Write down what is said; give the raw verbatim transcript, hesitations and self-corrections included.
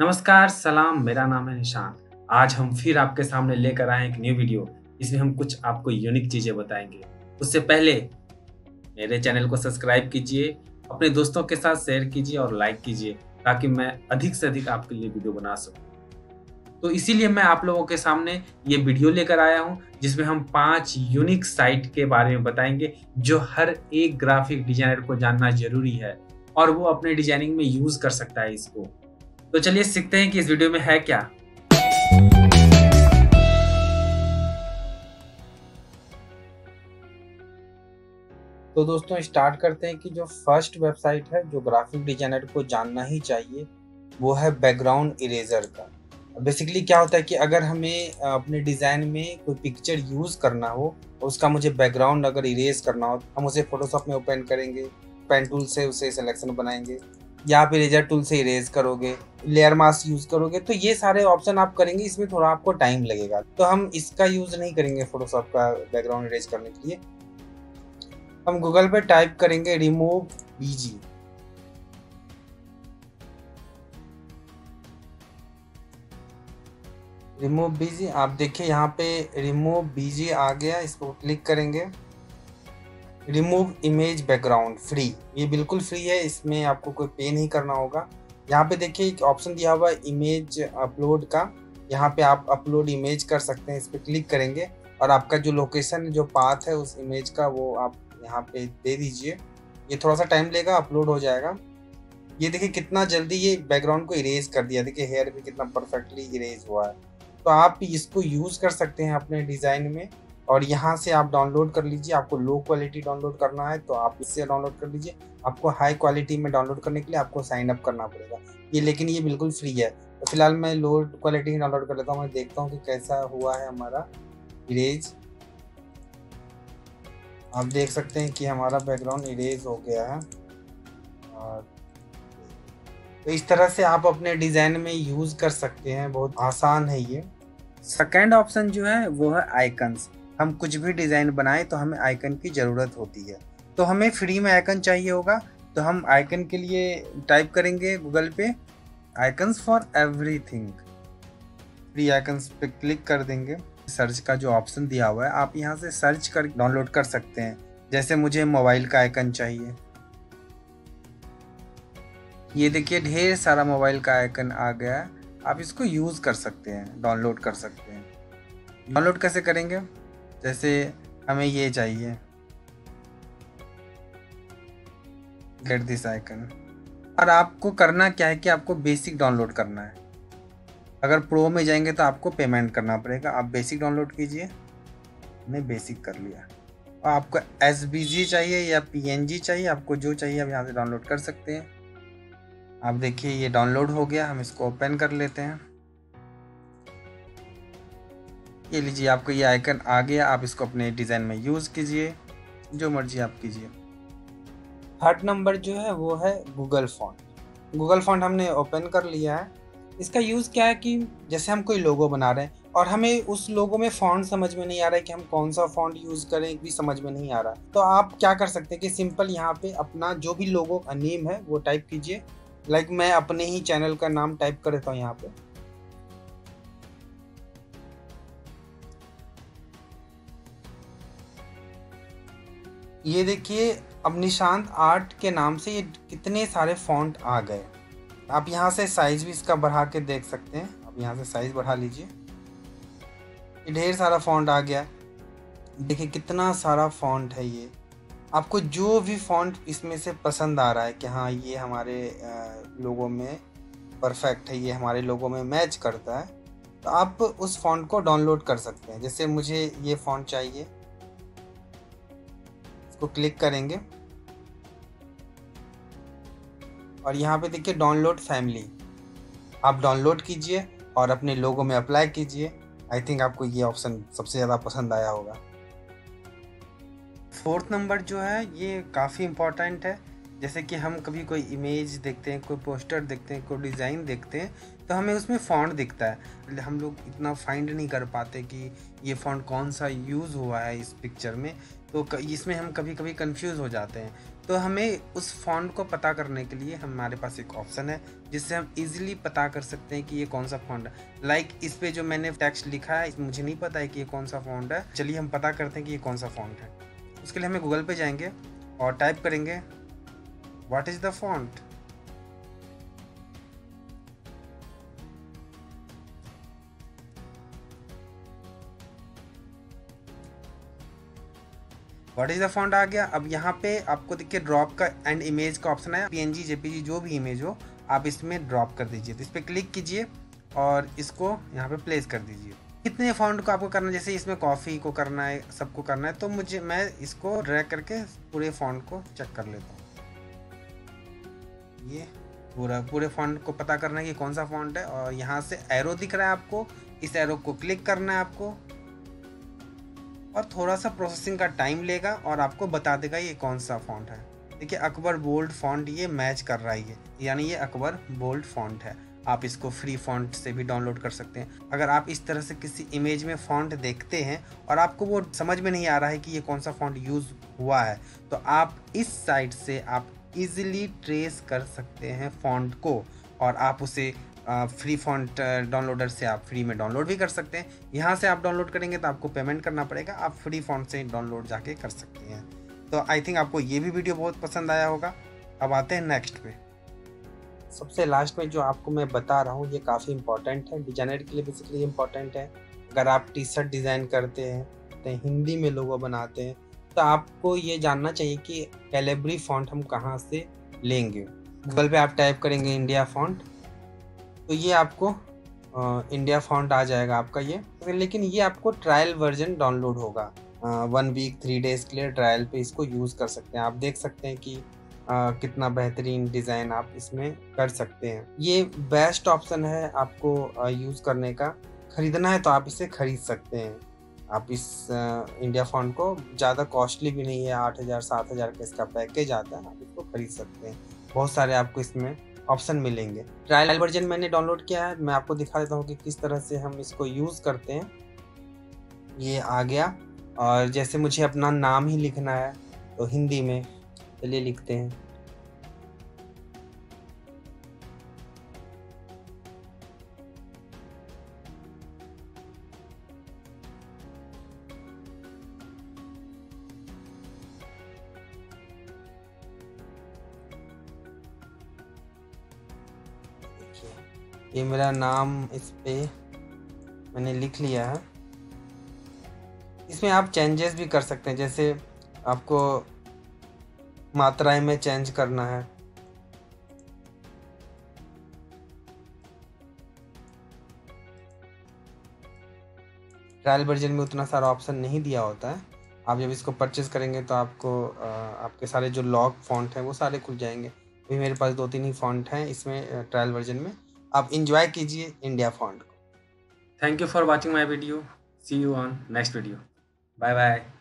नमस्कार सलाम, मेरा नाम है निशांत। आज हम फिर आपके सामने लेकर आए एक न्यू वीडियो। इसमें हम कुछ आपको यूनिक चीजें बताएंगे। उससे पहले मेरे चैनल को सब्सक्राइब कीजिए, अपने दोस्तों के साथ शेयर कीजिए और लाइक कीजिए ताकि मैं अधिक से अधिक आपके लिए वीडियो बना सकूं। तो इसीलिए मैं आप लोगों के सामने ये वीडियो लेकर आया हूँ जिसमें हम पाँच यूनिक साइट के बारे में बताएंगे जो हर एक ग्राफिक डिजाइनर को जानना जरूरी है और वो अपने डिजाइनिंग में यूज कर सकता है इसको। तो चलिए सीखते हैं कि इस वीडियो में है क्या। तो दोस्तों स्टार्ट करते हैं कि जो फर्स्ट वेबसाइट है जो ग्राफिक डिजाइनर को जानना ही चाहिए वो है बैकग्राउंड इरेजर का। बेसिकली क्या होता है कि अगर हमें अपने डिज़ाइन में कोई पिक्चर यूज़ करना हो, उसका मुझे बैकग्राउंड अगर इरेज करना हो, हम उसे फोटोशॉप में ओपन करेंगे, पेन टूल से उसे सिलेक्शन बनाएंगे या आप इरेजर टूल से इरेज करोगे, लेयर मास्क यूज़ करोगे। तो ये सारे ऑप्शन आप करेंगे, इसमें थोड़ा आपको टाइम लगेगा। तो हम इसका यूज़ नहीं करेंगे फोटोशॉप का बैकग्राउंड इरेज करने के लिए। हम गूगल पे टाइप करेंगे रिमूव.bg। रिमूव.bg आप देखिए यहाँ पे रिमूव.bg आ गया। इस पर क्लिक करेंगे। रिमूव इमेज बैकग्राउंड फ्री, ये बिल्कुल फ्री है, इसमें आपको कोई पे नहीं करना होगा। यहाँ पे देखिए एक ऑप्शन दिया हुआ इमेज अपलोड का, यहाँ पे आप अपलोड इमेज कर सकते हैं। इस पर क्लिक करेंगे और आपका जो लोकेशन जो पाथ है उस इमेज का वो आप यहाँ पे दे दीजिए। ये थोड़ा सा टाइम लेगा, अपलोड हो जाएगा। ये देखिए कितना जल्दी ये बैकग्राउंड को इरेज कर दिया। देखिए हेयर भी कितना परफेक्टली इरेज हुआ है। तो आप इसको यूज़ कर सकते हैं अपने डिज़ाइन में और यहाँ से आप डाउनलोड कर लीजिए। आपको लो क्वालिटी डाउनलोड करना है तो आप इससे डाउनलोड कर लीजिए। आपको हाई क्वालिटी में डाउनलोड करने के लिए आपको साइन अप करना पड़ेगा ये, लेकिन ये बिल्कुल फ्री है। तो फिलहाल मैं लो क्वालिटी ही डाउनलोड कर लेता हूँ। मैं देखता हूँ कि कैसा हुआ है हमारा इरेज। आप देख सकते हैं कि हमारा बैकग्राउंड इरेज हो गया है। और तो इस तरह से आप अपने डिज़ाइन में यूज़ कर सकते हैं, बहुत आसान है ये। सेकंड ऑप्शन जो है वो है आइकन्स। हम कुछ भी डिज़ाइन बनाएं तो हमें आइकन की ज़रूरत होती है, तो हमें फ्री में आइकन चाहिए होगा। तो हम आइकन के लिए टाइप करेंगे गूगल पे icons for everything. Free icons पे क्लिक कर देंगे। सर्च का जो ऑप्शन दिया हुआ है आप यहाँ से सर्च कर डाउनलोड कर सकते हैं। जैसे मुझे मोबाइल का आइकन चाहिए, ये देखिए ढेर सारा मोबाइल का आइकन आ गया है। आप इसको यूज़ कर सकते हैं, डाउनलोड कर सकते हैं। डाउनलोड कैसे करेंगे? जैसे हमें ये चाहिए गेट दिस आइकन, और आपको करना क्या है कि आपको बेसिक डाउनलोड करना है। अगर प्रो में जाएंगे तो आपको पेमेंट करना पड़ेगा। आप बेसिक डाउनलोड कीजिए। मैं बेसिक कर लिया। और आपको एस बी जी चाहिए या पी एन जी चाहिए, आपको जो चाहिए आप यहाँ से डाउनलोड कर सकते हैं। आप देखिए ये डाउनलोड हो गया। हम इसको ओपन कर लेते हैं। ये लीजिए आपको ये आइकन आ गया। आप इसको अपने डिज़ाइन में यूज़ कीजिए, जो मर्जी आप कीजिए। थर्ड नंबर जो है वो है गूगल फॉन्ट। गूगल फॉन्ट हमने ओपन कर लिया है। इसका यूज़ क्या है कि जैसे हम कोई लोगो बना रहे हैं और हमें उस लोगो में फ़ॉन्ट समझ में नहीं आ रहा है कि हम कौन सा फ़ॉन्ट यूज़ करें, भी समझ में नहीं आ रहा। तो आप क्या कर सकते हैं कि सिंपल यहाँ पे अपना जो भी लोगो का नेम है वो टाइप कीजिए। लाइक मैं अपने ही चैनल का नाम टाइप कर देता हूँ यहाँ पे। ये देखिए अब निशांत आर्ट के नाम से ये कितने सारे फ़ॉन्ट आ गए। आप यहाँ से साइज़ भी इसका बढ़ा के देख सकते हैं। आप यहाँ से साइज़ बढ़ा लीजिए। ये ढेर सारा फॉन्ट आ गया। देखिए कितना सारा फॉन्ट है ये। आपको जो भी फॉन्ट इसमें से पसंद आ रहा है कि हाँ ये हमारे लोगों में परफेक्ट है, ये हमारे लोगों में मैच करता है, तो आप उस फॉन्ट को डाउनलोड कर सकते हैं। जैसे मुझे ये फॉन्ट चाहिए, इसको क्लिक करेंगे और यहाँ पे देखिए डाउनलोड फैमिली। आप डाउनलोड कीजिए और अपने लोगों में अप्लाई कीजिए। आई थिंक आपको ये ऑप्शन सबसे ज़्यादा पसंद आया होगा। फोर्थ नंबर जो है ये काफ़ी इम्पोर्टेंट है, जैसे कि हम कभी कोई इमेज देखते हैं, कोई पोस्टर देखते हैं, कोई डिज़ाइन देखते हैं तो हमें उसमें फ़ॉन्ट दिखता है। हम लोग इतना फाइंड नहीं कर पाते कि ये फ़ॉन्ट कौन सा यूज़ हुआ है इस पिक्चर में, तो इसमें हम कभी कभी कंफ्यूज हो जाते हैं। तो हमें उस फ़ॉन्ट को पता करने के लिए हमारे पास एक ऑप्शन है जिससे हम इजीली पता कर सकते हैं कि ये कौन सा फ़ॉन्ट है। लाइक इस पे जो मैंने टेक्स्ट लिखा है, मुझे नहीं पता है कि ये कौन सा फ़ॉन्ट है, चलिए हम पता करते हैं कि ये कौन सा फ़ॉन्ट है। उसके लिए हमें गूगल पे जाएंगे और टाइप करेंगे What is the font? What is the font आ गया। अब यहाँ पे आपको देखिए ड्रॉप का एंड इमेज का ऑप्शन है। पीएनजी, जेपीजी जो भी इमेज हो आप इसमें ड्रॉप कर दीजिए। तो इस पर क्लिक कीजिए और इसको यहाँ पे प्लेस कर दीजिए। कितने फ़ॉन्ट को आपको करना है, जैसे इसमें कॉफ़ी को करना है, सबको करना है, तो मुझे मैं इसको ड्रैग करके पूरे फ़ॉन्ट को चेक कर लेता हूँ। ये पूरा पूरे फ़ॉन्ट को पता करना है कि कौन सा फ़ॉन्ट है। और यहाँ से एरो दिख रहा है आपको, इस एरो को क्लिक करना है आपको और थोड़ा सा प्रोसेसिंग का टाइम लेगा और आपको बता देगा ये कौन सा फ़ॉन्ट है। देखिए अकबर बोल्ड फ़ॉन्ट ये मैच कर रहा है, यानी ये अकबर बोल्ड फ़ॉन्ट है। आप इसको फ्री फ़ॉन्ट से भी डाउनलोड कर सकते हैं। अगर आप इस तरह से किसी इमेज में फ़ॉन्ट देखते हैं और आपको वो समझ में नहीं आ रहा है कि ये कौन सा फ़ॉन्ट यूज़ हुआ है, तो आप इस साइट से आप इजीली ट्रेस कर सकते हैं फ़ॉन्ट को और आप उसे फ्री फ़ॉन्ट डाउनलोडर से आप फ्री में डाउनलोड भी कर सकते हैं। यहाँ से आप डाउनलोड करेंगे तो आपको पेमेंट करना पड़ेगा, आप फ्री फ़ॉन्ट से डाउनलोड जाके कर सकते हैं। तो आई थिंक आपको ये भी वीडियो बहुत पसंद आया होगा। अब आते हैं नेक्स्ट पे। सबसे लास्ट में जो आपको मैं बता रहा हूँ ये काफ़ी इंपॉर्टेंट है, डिजाइनर के लिए बेसिकली इम्पॉर्टेंट है। अगर आप टी शर्ट डिज़ाइन करते हैं तो हिंदी में लोगो बनाते हैं तो आपको ये जानना चाहिए कि कैलिब्री फ़ॉन्ट हम कहाँ से लेंगे। गूगल पे आप टाइप करेंगे इंडिया फ़ॉन्ट तो ये आपको आ, इंडिया फ़ॉन्ट आ जाएगा आपका ये। लेकिन ये आपको ट्रायल वर्जन डाउनलोड होगा, uh, one week three days के लिए ट्रायल पे इसको यूज़ कर सकते हैं। आप देख सकते हैं कि आ, कितना बेहतरीन डिज़ाइन आप इसमें कर सकते हैं। ये बेस्ट ऑप्शन है आपको यूज़ करने का। ख़रीदना है तो आप इसे ख़रीद सकते हैं। आप इस इंडिया फ़ॉन्ट को ज़्यादा कॉस्टली भी नहीं है, आठ हज़ार सात हज़ार का इसका पैकेज आता है, आप इसको ख़रीद सकते हैं। बहुत सारे आपको इसमें ऑप्शन मिलेंगे। ट्रायल वर्जन मैंने डाउनलोड किया है, मैं आपको दिखा देता हूँ कि किस तरह से हम इसको यूज़ करते हैं। ये आ गया और जैसे मुझे अपना नाम ही लिखना है तो हिंदी में चलिए लिखते हैं। ये मेरा नाम इस पे मैंने लिख लिया है। इसमें आप चेंजेस भी कर सकते हैं, जैसे आपको मात्राएं में चेंज करना है। ट्रायल वर्जन में उतना सारा ऑप्शन नहीं दिया होता है। आप जब इसको परचेज करेंगे तो आपको आपके सारे जो लॉक फ़ॉन्ट हैं वो सारे खुल जाएंगे। अभी मेरे पास दो तीन ही फ़ॉन्ट हैं इसमें ट्रायल वर्जन में। आप एंजॉय कीजिए इंडिया फ़ॉन्ट को। Thank you for watching my video. See you on next video. Bye bye.